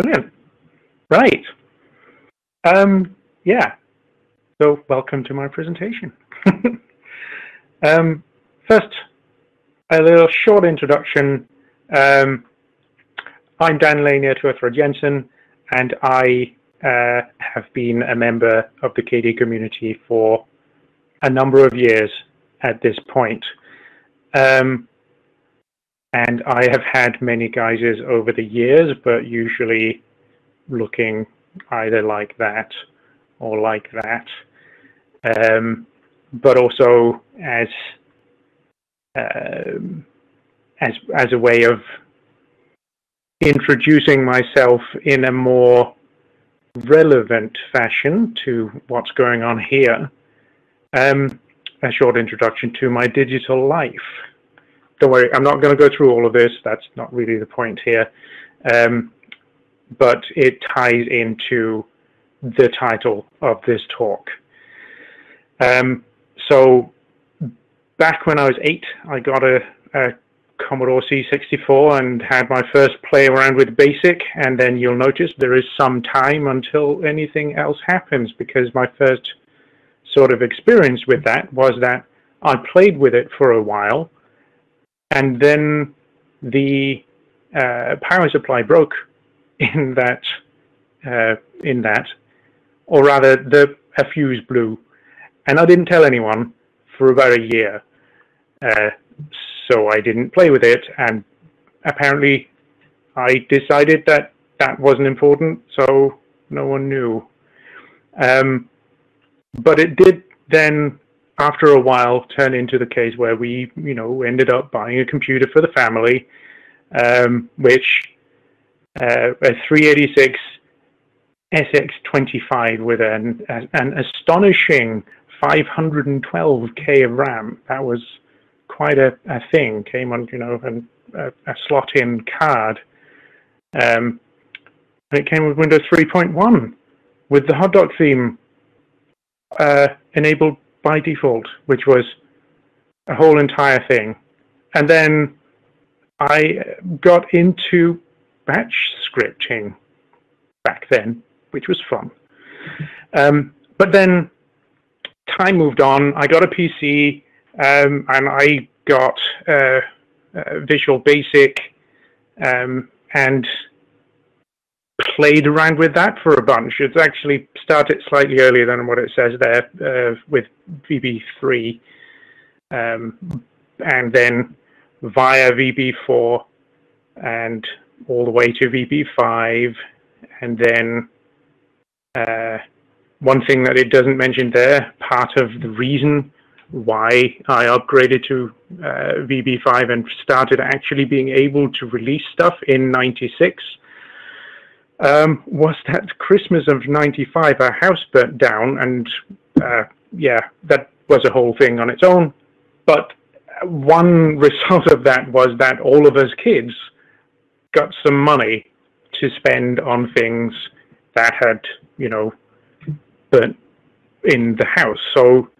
Brilliant. Right. Yeah. So welcome to my presentation. First, a little short introduction. I'm Dan Leinir Turthra Jensen, and I have been a member of the KDE community for a number of years at this point. And I have had many guises over the years, but usually looking either like that or like that. But also as a way of introducing myself in a more relevant fashion to what's going on here, a short introduction to my digital life. Don't worry, I'm not going to go through all of this. That's not really the point here. But it ties into the title of this talk. So back when I was 8, I got a Commodore C64 and had my first play around with BASIC, and then you'll notice there is some time until anything else happens, because my first sort of experience with that was that I played with it for a while, and then the power supply broke or rather a fuse blew, and I didn't tell anyone for about a year. So I didn't play with it, and apparently I decided that that wasn't important, so no one knew. But it did then, after a while, turn into the case where we, you know, ended up buying a computer for the family, which a 386 SX25 with an astonishing 512K of RAM. That was quite a thing. Came on, you know, a slot-in card. And it came with Windows 3.1 with the hot dog theme enabled by default, which was a whole entire thing. And then I got into batch scripting back then, which was fun. But then time moved on. I got a PC, and I got Visual Basic, and played around with that for a bunch. It's actually started slightly earlier than what it says there, with VB3, and then via VB4 and all the way to VB5. And then one thing that it doesn't mention there, part of the reason why I upgraded to VB5 and started actually being able to release stuff in 96, was that Christmas of 95, our house burnt down, and yeah, that was a whole thing on its own. But one result of that was that all of us kids got some money to spend on things that had, you know, burnt in the house. So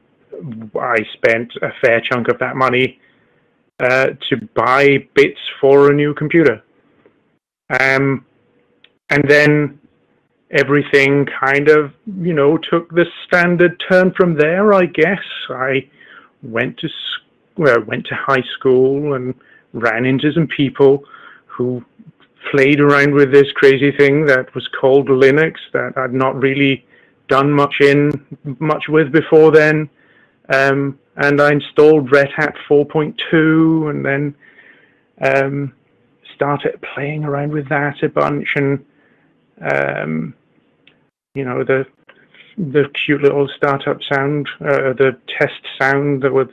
I spent a fair chunk of that money to buy bits for a new computer. And then everything kind of, you know, took the standard turn from there, I guess. I went to high school and ran into some people who played around with this crazy thing that was called Linux that I'd not really done much with before then. And I installed Red Hat 4.2, and then started playing around with that a bunch, and you know, the cute little startup sound, the test sound that was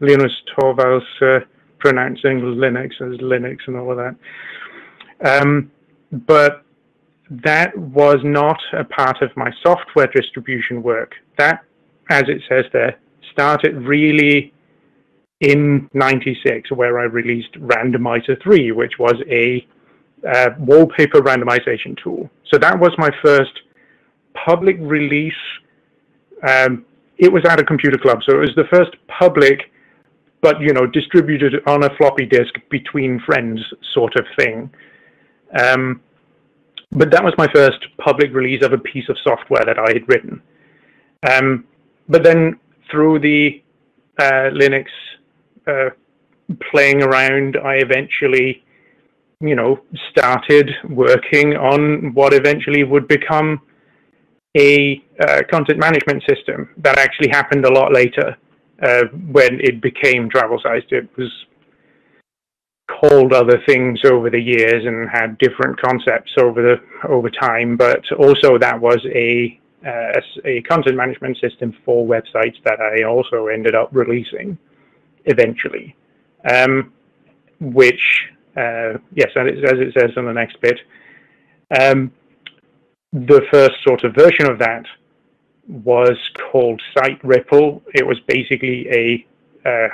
Linus Torvalds pronouncing Linux as Linux and all of that. But that was not a part of my software distribution work. That, as it says there, started really in 96, where I released Randomizer 3, which was a wallpaper randomization tool. So that was my first public release. It was at a computer club, so it was the first public, but, you know, distributed on a floppy disk between friends sort of thing. But that was my first public release of a piece of software that I had written. But then through the Linux playing around, I eventually, you know, started working on what eventually would become a content management system. That actually happened a lot later when it became travel-sized. It was called other things over the years and had different concepts over time, but also that was a content management system for websites that I also ended up releasing eventually, which yes, as it says on the next bit, the first sort of version of that was called Site Ripple. It was basically a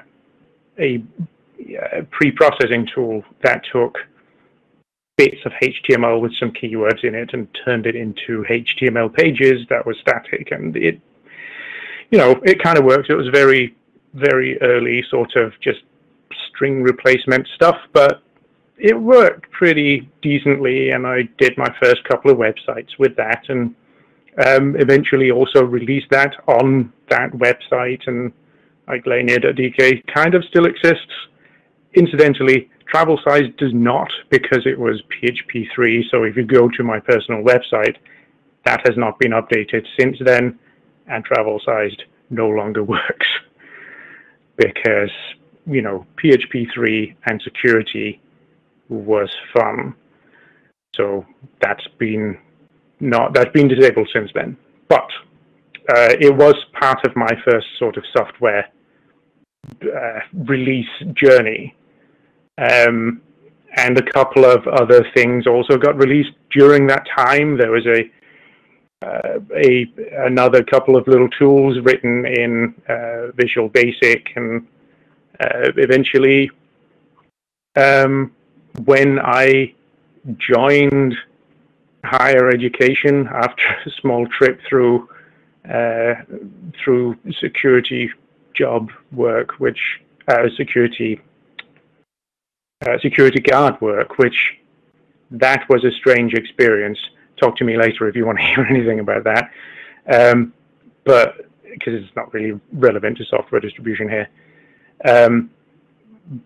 pre-processing tool that took bits of HTML with some keywords in it and turned it into HTML pages that was static, and it, you know, it kind of worked. It was very, very early sort of just string replacement stuff, but it worked pretty decently, and I did my first couple of websites with that, and eventually also released that on that website, and like Leinir.dk kind of still exists. Incidentally, travel size does not, because it was PHP 3, so if you go to my personal website, that has not been updated since then, and travel sized no longer works because, you know, PHP 3 and security was fun. So that's been disabled since then. But it was part of my first sort of software release journey. And a couple of other things also got released during that time. There was another couple of little tools written in Visual Basic, and eventually when I joined higher education after a small trip through security job work, which security guard work, which that was a strange experience. Talk to me later if you want to hear anything about that, but because it's not really relevant to software distribution here.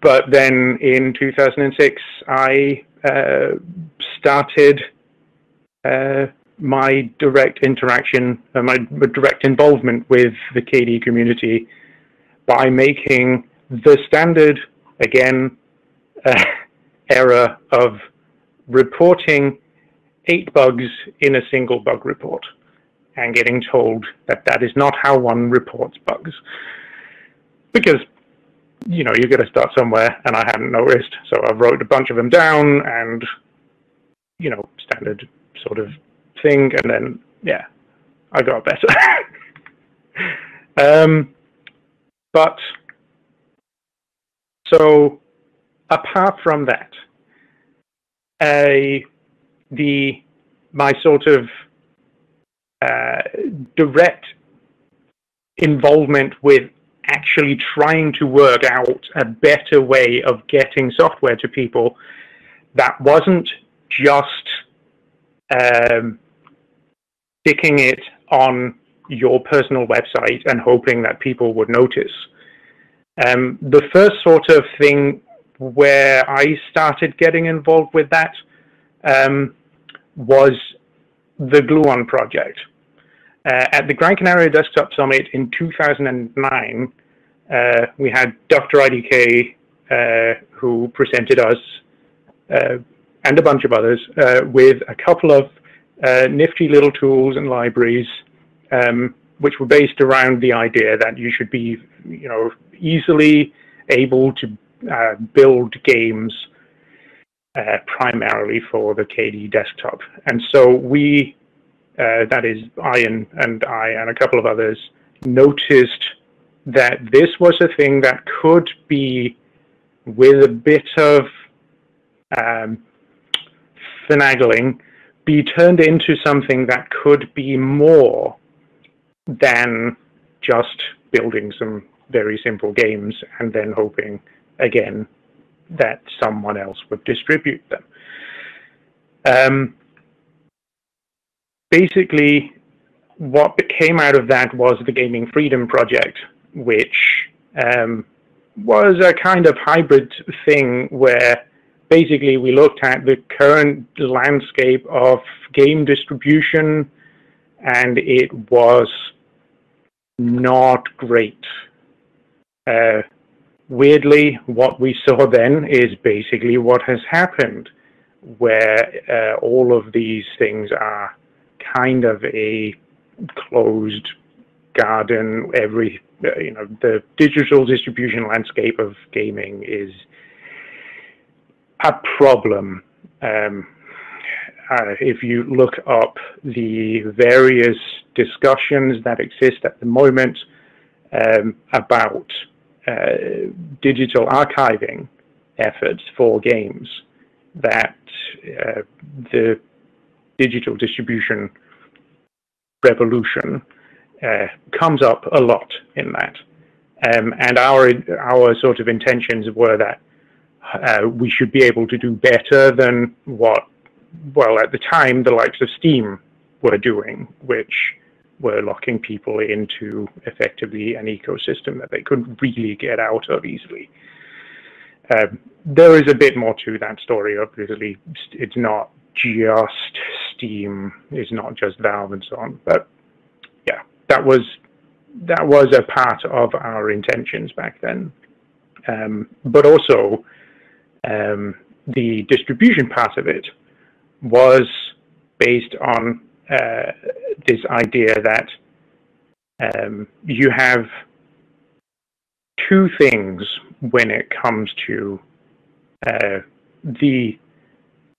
But then in 2006, I started my direct interaction, my direct involvement with the KDE community by making the standard, again, error of reporting 8 bugs in a single bug report and getting told that that is not how one reports bugs, because, you know, you're going to start somewhere, and I hadn't noticed, so I wrote a bunch of them down, and, you know, standard sort of thing, and then, yeah, I got better. But so apart from that, my sort of direct involvement with actually trying to work out a better way of getting software to people that wasn't just sticking it on your personal website and hoping that people would notice. The first sort of thing where I started getting involved with that was the Gluon project. At the Gran Canaria Desktop Summit in 2009, we had Dr. IDK, who presented us and a bunch of others with a couple of nifty little tools and libraries, which were based around the idea that you should be, you know, easily able to build games primarily for the KDE desktop. And so we, that is Ian and I and a couple of others, noticed that this was a thing that could be, with a bit of finagling, be turned into something that could be more than just building some very simple games and then hoping, again, that someone else would distribute them. basically, what came out of that was the Gaming Freedom Project, which was a kind of hybrid thing where basically we looked at the current landscape of game distribution, and it was not great. Weirdly, what we saw then is basically what has happened, where all of these things are kind of a closed garden. Every, you know, the digital distribution landscape of gaming is a problem. If you look up the various discussions that exist at the moment about digital archiving efforts for games, that the digital distribution revolution comes up a lot in that. And our sort of intentions were that we should be able to do better than what, well, at the time, the likes of Steam were doing, which were locking people into effectively an ecosystem that they couldn't really get out of easily. There is a bit more to that story, obviously. It's not just Steam, it's not just Valve and so on, but yeah, that was a part of our intentions back then. But also the distribution part of it was based on this idea that you have two things when it comes to the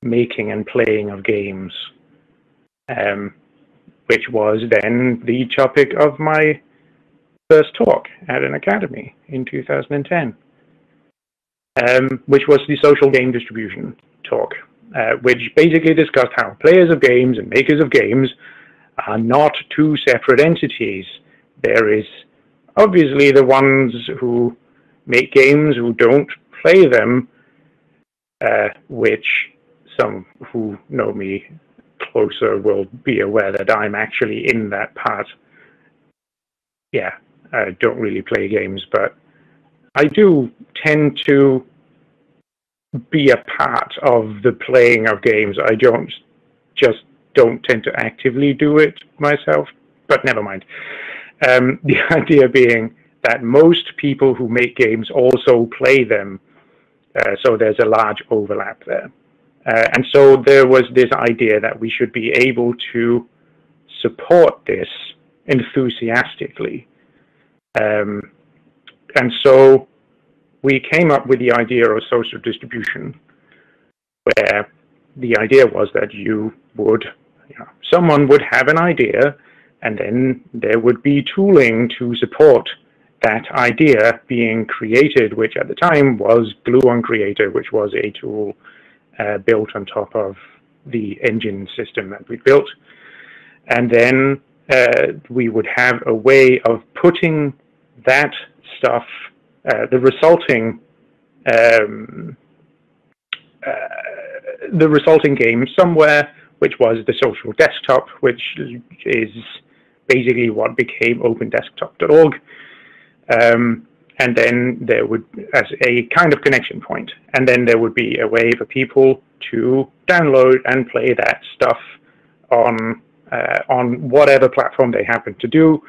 making and playing of games, which was then the topic of my first talk at an academy in 2010, which was the social game distribution talk, which basically discussed how players of games and makers of games are not two separate entities. There is obviously the ones who make games, who don't play them, which some who know me closer will be aware that I'm actually in that part. Yeah, I don't really play games, but I do tend to be a part of the playing of games. I don't tend to actively do it myself, but never mind. The idea being that most people who make games also play them, so there's a large overlap there. And so there was this idea that we should be able to support this enthusiastically. And so we came up with the idea of social distribution, where the idea was that you would, you know, someone would have an idea, and then there would be tooling to support that idea being created, which at the time was Gluon Creator, which was a tool built on top of the engine system that we built. And then we would have a way of putting that stuff, the resulting game somewhere, which was the social desktop, which is basically what became OpenDesktop.org. And then there would, as a kind of connection point, and then there would be a way for people to download and play that stuff on whatever platform they happen to do.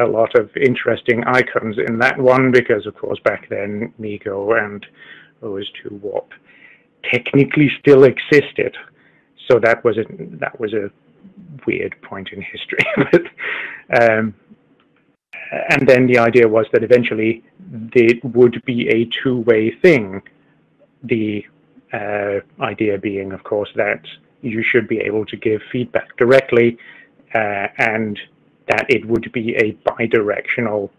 A lot of interesting icons in that one, because of course back then Mego and OS2 Warp technically still existed, so that was a weird point in history. But and then the idea was that eventually it would be a two-way thing. The idea being, of course, that you should be able to give feedback directly, and that it would be a bi-directional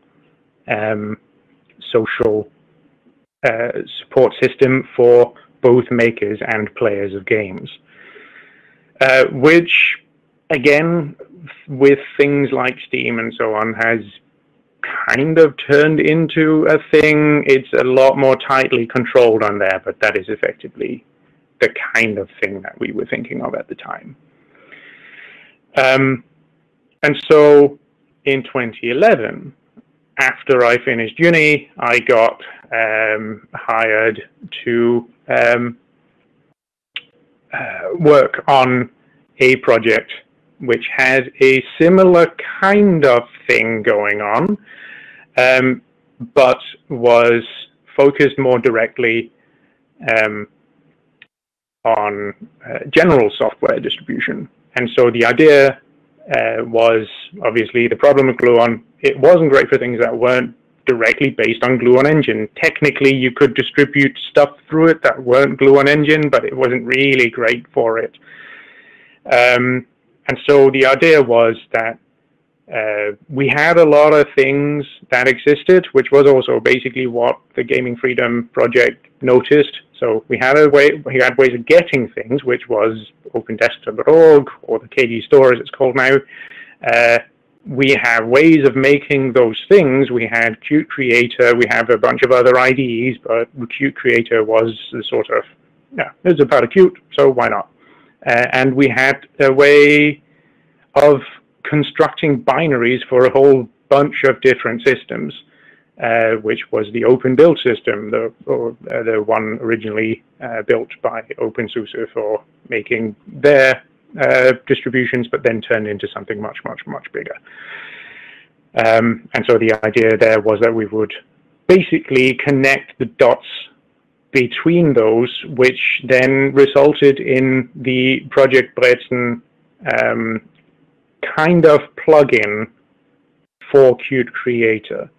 social support system for both makers and players of games, which, again, with things like Steam and so on, has kind of turned into a thing. It's a lot more tightly controlled on there, but that is effectively the kind of thing that we were thinking of at the time. And so in 2011, after I finished uni, I got hired to work on a project which had a similar kind of thing going on, but was focused more directly on general software distribution. And so the idea was obviously the problem of gluon. It wasn't great for things that weren't directly based on gluon engine. Technically, you could distribute stuff through it that weren't gluon engine, but it wasn't really great for it. And so the idea was that we had a lot of things that existed, which was also basically what the Gaming Freedom Project noticed. So we had ways of getting things, which was OpenDesktop.org, or the KDE store as it's called now. We have ways of making those things. We had Qt Creator. We have a bunch of other IDEs, but Qt Creator was the sort of, yeah, it was about a Qt, so why not? And we had a way of constructing binaries for a whole bunch of different systems, which was the Open Build System, the one originally built by OpenSUSE for making their distributions, but then turned into something much, much, much bigger. And so the idea there was that we would basically connect the dots between those, which then resulted in the Project Breton kind of plugin for Qt Creator.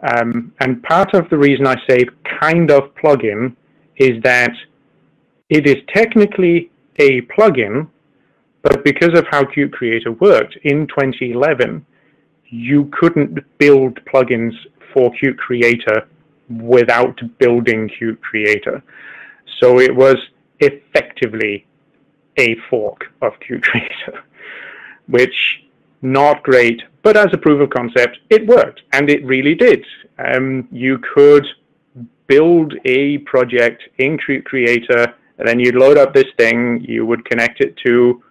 And part of the reason I say kind of plugin is that it is technically a plugin, but because of how Qt Creator worked in 2011, you couldn't build plugins for Qt Creator without building Qt Creator. So it was effectively a fork of Qt Creator, which, not great, but as a proof of concept, it worked, and it really did. You could build a project in Qt Creator, and then you'd load up this thing, you would connect it to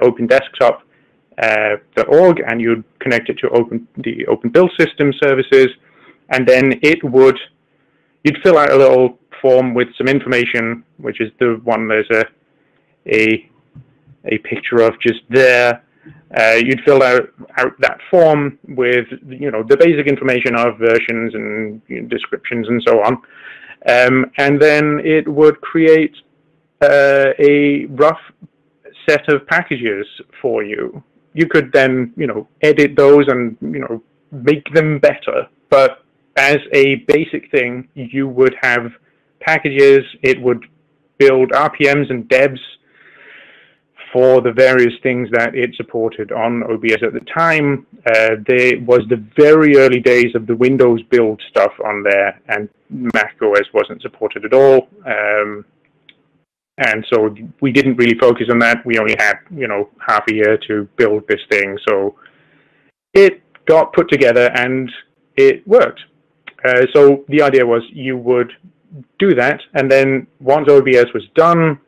OpenDesktop.org, and you'd connect it to the Open Build System services, and then it would, you'd fill out a little form with some information, which is the one there's a picture of just there. You'd fill out that form with, you know, the basic information of versions and, you know, descriptions and so on, and then it would create a rough set of packages for you. You could then, you know, edit those and, you know, make them better. But as a basic thing, you would have packages. It would build RPMs and debs for the various things that it supported on OBS at the time. There was the very early days of the Windows build stuff on there, and Mac OS wasn't supported at all. And so we didn't really focus on that. We only had, you know, half a year to build this thing. So it got put together and it worked. So the idea was you would do that, and then once OBS was done,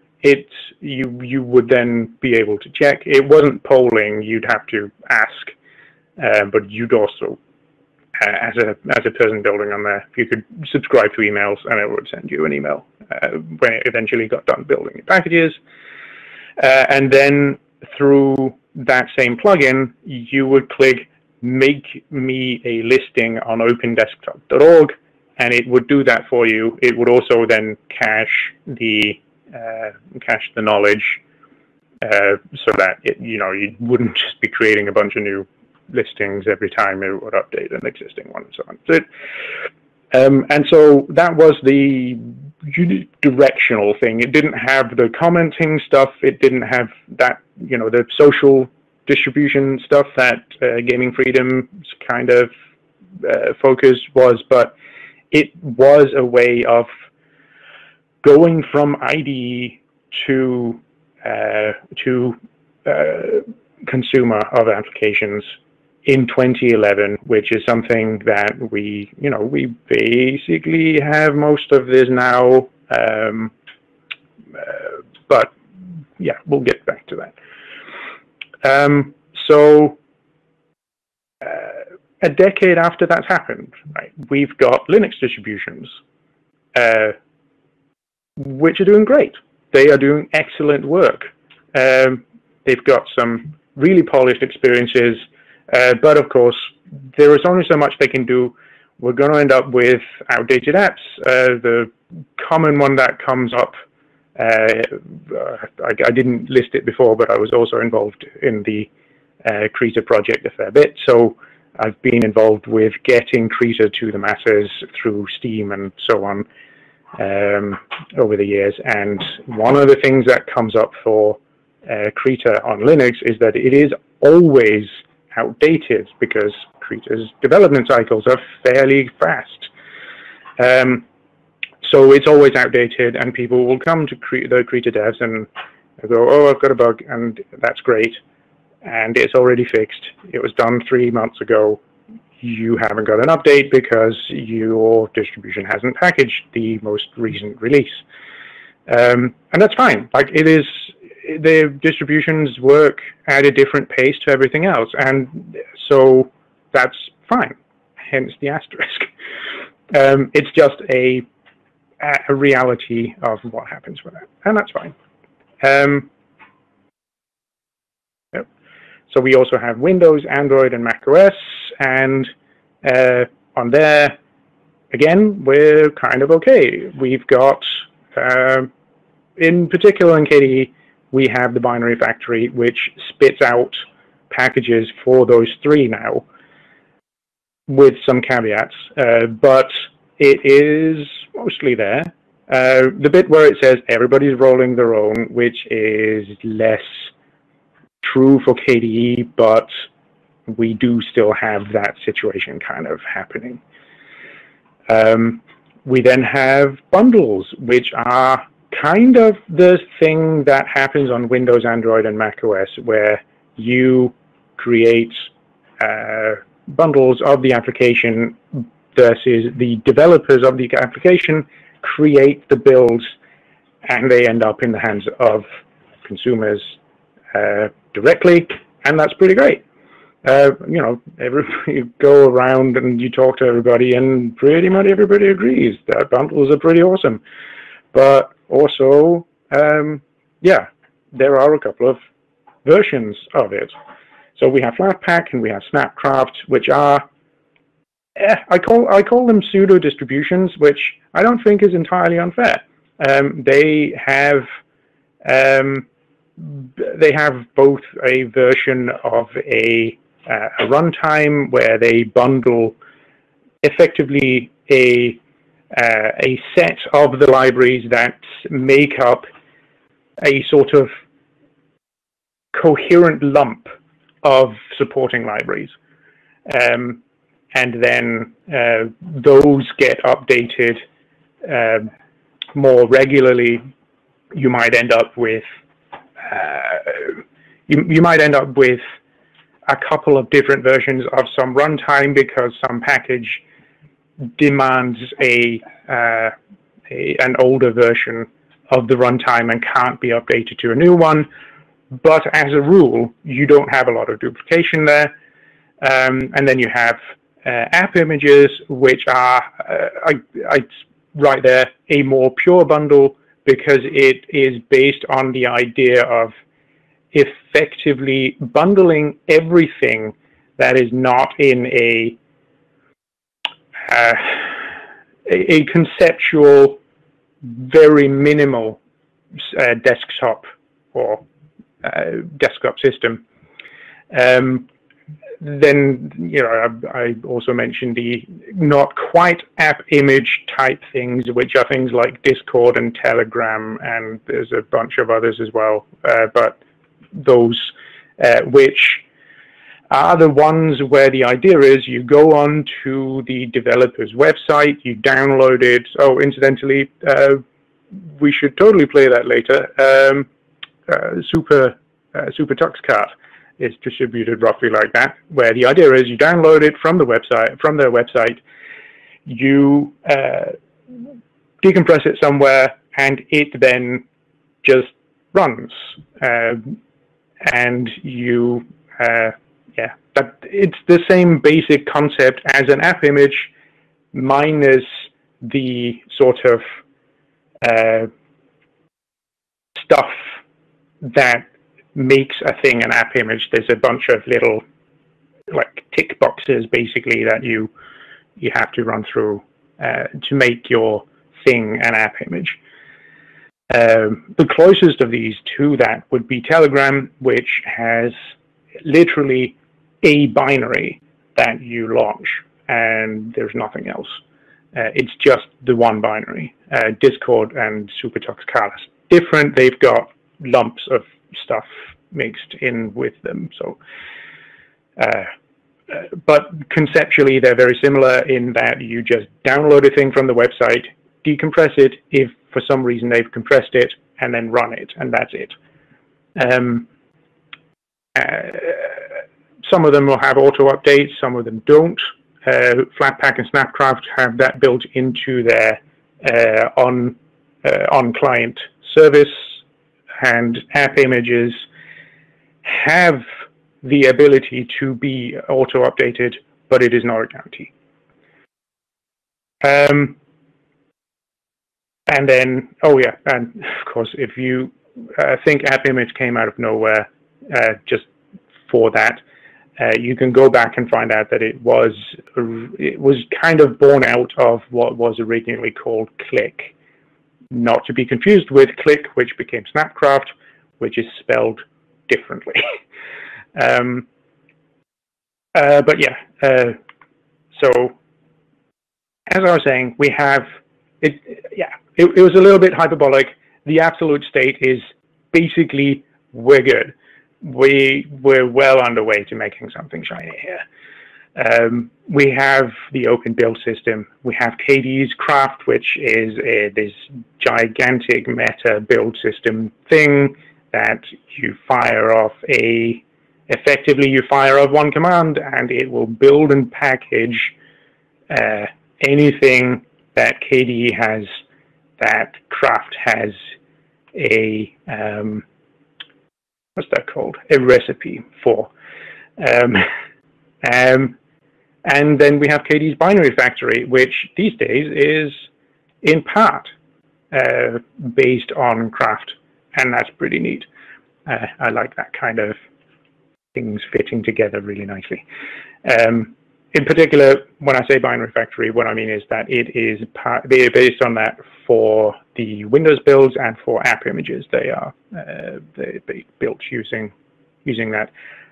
you would then be able to check. It wasn't polling, you'd have to ask, but you'd also, as a person building on there, you could subscribe to emails and it would send you an email when it eventually got done building the packages. And then through that same plugin, you would click make me a listing on opendesktop.org, and it would do that for you. It would also then cache the knowledge, so that it, you know, you wouldn't just be creating a bunch of new listings every time. It would update an existing one and so on. So it, and so that was the directional thing. It didn't have the commenting stuff. It didn't have that, you know, the social distribution stuff that Gaming Freedom's kind of focus was, but it was a way of going from IDE to consumer of applications in 2011, which is something that we, you know, we basically have most of this now. But yeah, we'll get back to that. So a decade after that's happened, right, we've got Linux distributions, which are doing great. They are doing excellent work. They've got some really polished experiences, but of course, there is only so much they can do. We're going to end up with outdated apps. The common one that comes up, I didn't list it before, but I was also involved in the Krita project a fair bit. So I've been involved with getting Krita to the masses through Steam and so on over the years. And one of the things that comes up for Krita on Linux is that it is always outdated because Krita's development cycles are fairly fast. So it's always outdated, and people will come to the Krita devs and go, oh, I've got a bug, and that's great, and it's already fixed. It was done 3 months ago. You haven't got an update because your distribution hasn't packaged the most recent release. And that's fine. Like, it is, the distributions work at a different pace to everything else, and so that's fine, hence the asterisk. It's just a reality of what happens with that, and that's fine. Yep. So we also have Windows, Android, and Mac OS, and on there, again, we're kind of okay. We've got, in particular in KDE, we have the Binary Factory, which spits out packages for those three now, with some caveats, but it is mostly there. The bit where it says everybody's rolling their own, which is less true for KDE, but we do still have that situation kind of happening. We then have bundles, which are kind of the thing that happens on Windows, Android, and Mac OS, where you create bundles of the application versus the developers of the application create the builds, and they end up in the hands of consumers directly, and that's pretty great. You know, you go around and you talk to everybody, and pretty much everybody agrees that bundles are pretty awesome. But also, yeah, there are a couple of versions of it. So we have Flatpak and we have Snapcraft, which are, I call them pseudo distributions, which I don't think is entirely unfair. They have both a version of a runtime where they bundle effectively a set of the libraries that make up a sort of coherent lump of supporting libraries. And then those get updated more regularly. You might end up with you might end up with a couple of different versions of some runtime because some package demands an older version of the runtime and can't be updated to a new one. But as a rule, you don't have a lot of duplication there. And then you have app images, which are right there, a more pure bundle, because it is based on the idea of effectively bundling everything that is not in a conceptual, very minimal desktop or desktop system. Then, you know, I also mentioned the not quite app image type things, which are things like Discord and Telegram, and there's a bunch of others as well, but those which are the ones where the idea is you go on to the developer's website, you download it. Oh, incidentally, we should totally play that later. Super Tux Cart is distributed roughly like that, where the idea is you download it from the website, from their website, you decompress it somewhere, and it then just runs, and you but it's the same basic concept as an app image, minus the sort of stuff that makes a thing an app image. There's a bunch of little like tick boxes basically that you have to run through to make your thing an app image. The closest of these to that would be Telegram, which has literally a binary that you launch, and there's nothing else. It's just the one binary. Discord and SuperTuxCarla's different. They've got lumps of stuff mixed in with them. So, but conceptually, they're very similar in that you just download a thing from the website, decompress it if for some reason they've compressed it, and then run it, and that's it. Some of them will have auto updates, some of them don't. Flatpak and Snapcraft have that built into their on-client service, and app images have the ability to be auto-updated, but it is not a guarantee. And then, oh yeah, and of course, if you think app image came out of nowhere just for that, you can go back and find out that it was kind of born out of what was originally called Click, not to be confused with Click, which became Snapcraft, which is spelled differently. But yeah, so as I was saying, we have it. Yeah, it was a little bit hyperbolic. The absolute state is basically we're good. We're well underway to making something shiny here. We have the Open Build System. We have KDE's Craft, which is this gigantic meta build system thing that you fire off one command, and it will build and package anything that KDE has, that Craft has a what's that called? A recipe for. And then we have KDE's Binary Factory, which these days is in part based on Craft, and that's pretty neat. I like that kind of things fitting together really nicely. In particular, when I say Binary Factory, what I mean is that it is based on that for the Windows builds and for app images. They are they built using that.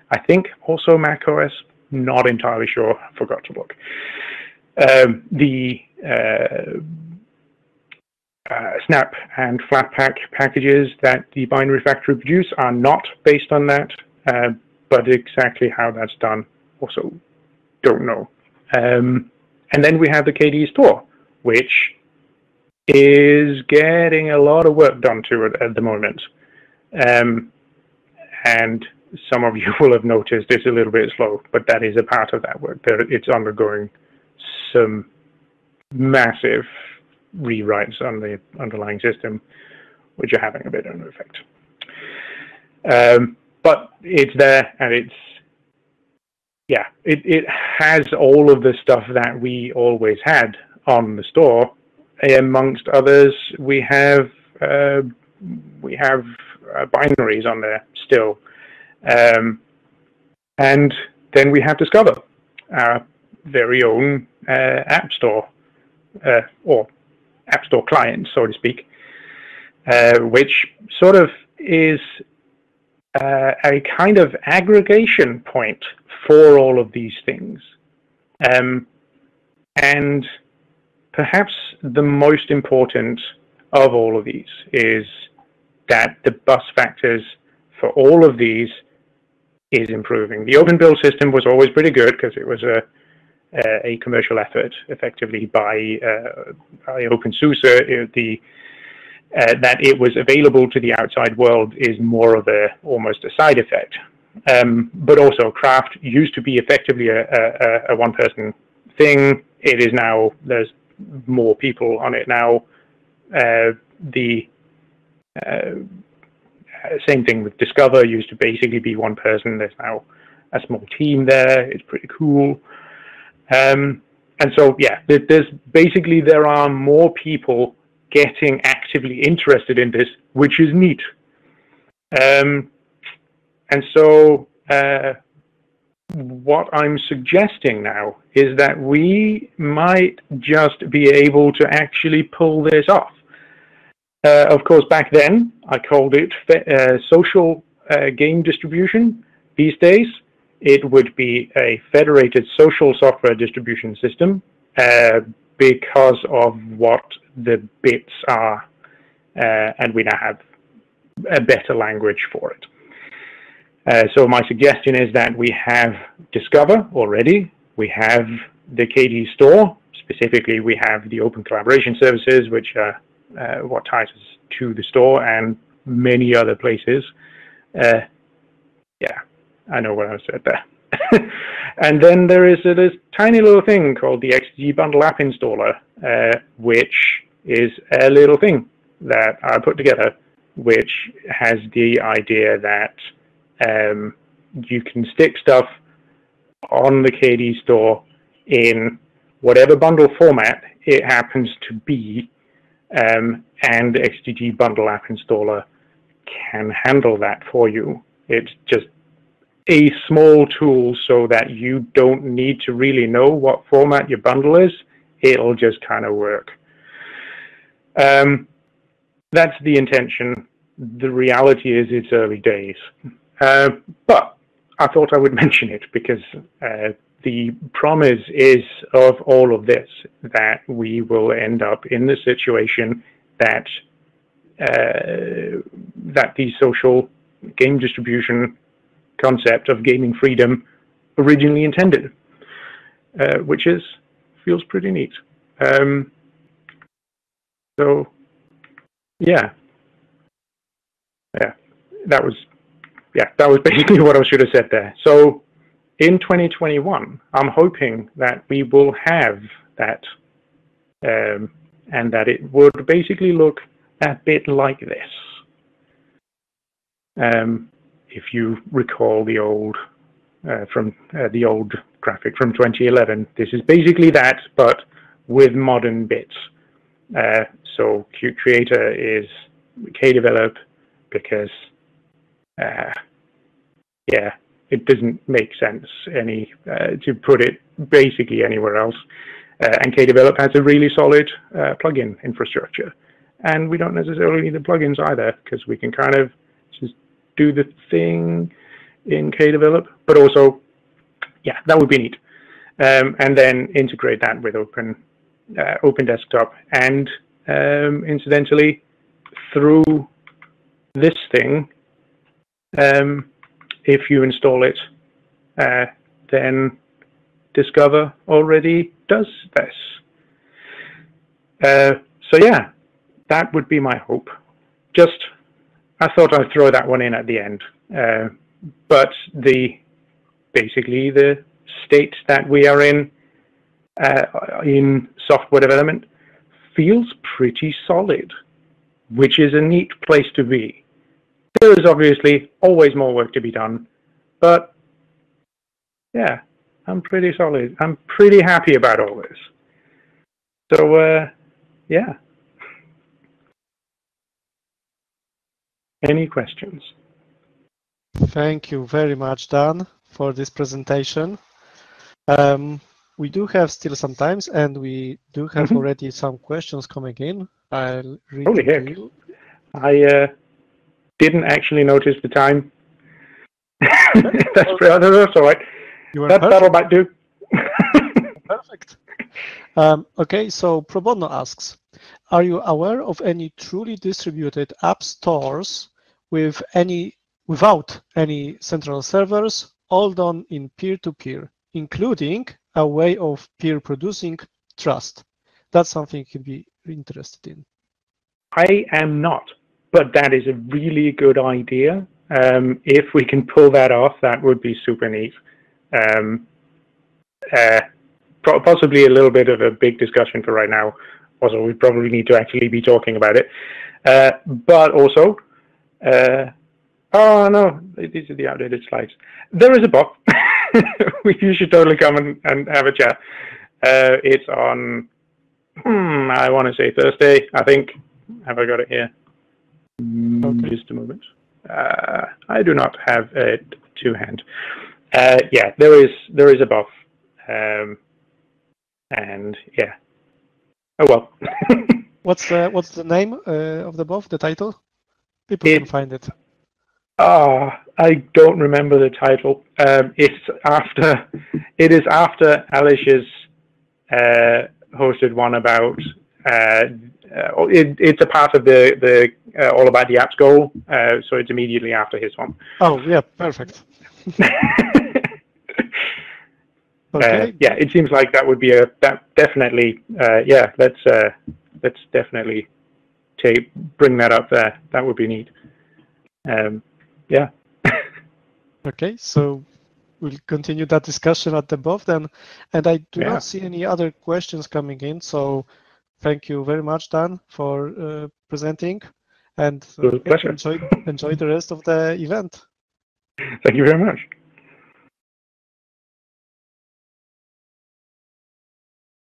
I think also Mac OS. Not entirely sure. Forgot to look. The Snap and Flatpak packages that the Binary Factory produce are not based on that, but exactly how that's done also don't know. And then we have the KDE store, which is getting a lot of work done to it at the moment. And some of you will have noticed it's a little bit slow, but that is a part of that work. It's undergoing some massive rewrites on the underlying system, which are having a bit of an effect. But it's there, and it's, yeah, it has all of the stuff that we always had on the store. Amongst others, we have binaries on there still, and then we have Discover, our very own app store or app store client, so to speak, which sort of is a kind of aggregation point for all of these things. And perhaps the most important of all of these is that the bus factors for all of these is improving. The Open Build System was always pretty good because it was a commercial effort, effectively by OpenSUSE. That it was available to the outside world is more of almost a side effect. But also Craft used to be effectively a one-person thing. It is now, there's more people on it now. The same thing with Discover, used to basically be one person. There's now a small team there. It's pretty cool. And so, yeah, there's basically, there are more people getting actively interested in this, which is neat. And so what I'm suggesting now is that we might just be able to actually pull this off. Of course, back then, I called it social game distribution. These days, it would be a federated social software distribution system because of what the bits are, and we now have a better language for it. So my suggestion is that we have Discover already, we have the KDE store, specifically we have the open collaboration services, which are what ties us to the store and many other places. Yeah, I know what I said there. And then there is this tiny little thing called the XDG Bundle App Installer, which is a little thing that I put together, which has the idea that you can stick stuff on the KDE store in whatever bundle format it happens to be, and XDG Bundle App Installer can handle that for you. It's just a small tool so that you don't need to really know what format your bundle is. It'll just kind of work. That's the intention. The reality is it's early days. But I thought I would mention it because the promise is of all of this that we will end up in the situation that the social game distribution concept of gaming freedom originally intended, which feels pretty neat. So, yeah, that was. Yeah, that was basically what I should have said there. So in 2021, I'm hoping that we will have that and that it would basically look a bit like this. If you recall the old, the old graphic from 2011, this is basically that, but with modern bits. So Qt Creator is KDevelop because yeah, it doesn't make sense to put it basically anywhere else. And KDevelop has a really solid plugin infrastructure. And we don't necessarily need the plugins either, because we can kind of just do the thing in KDevelop. But also, yeah, that would be neat. And then integrate that with Open Desktop. And incidentally, through this thing, if you install it, then Discover already does this. So yeah, that would be my hope. Just, I thought I'd throw that one in at the end. But basically the state that we are in software development feels pretty solid, which is a neat place to be. There is obviously always more work to be done, but yeah, I'm pretty solid. I'm pretty happy about all this. So, yeah. Any questions? Thank you very much, Dan, for this presentation. We do have still some time, and we do have already some questions coming in. I'll read them. Didn't actually notice the time. That's all right. That battle might do. Perfect. Okay, so Probono asks, are you aware of any truly distributed app stores with without any central servers, all done in peer-to-peer, including a way of peer-producing trust? That's something you could be interested in. I am not. But that is a really good idea. If we can pull that off, that would be super neat. Possibly a little bit of a big discussion for right now. Also, we probably need to actually be talking about it. But also, oh no, these are the outdated slides. There is a bot. You should totally come and have a chat. It's on, I want to say Thursday, I think. Have I got it here? Okay. Just a moment. I do not have it to hand. Yeah, there is a buff. And yeah. Oh well. what's the name of the buff? The title? People can find it. I don't remember the title. It is after Alish's hosted one about. It's a part of the all about the apps goal, so it's immediately after his one. Oh yeah, perfect. Okay. Yeah, it seems like that would be definitely. Yeah, let's definitely bring that up there. That would be neat. Yeah. Okay, so we'll continue that discussion at the above then, and I do not see any other questions coming in. So thank you very much, Dan, for presenting, and enjoy the rest of the event. Thank you very much.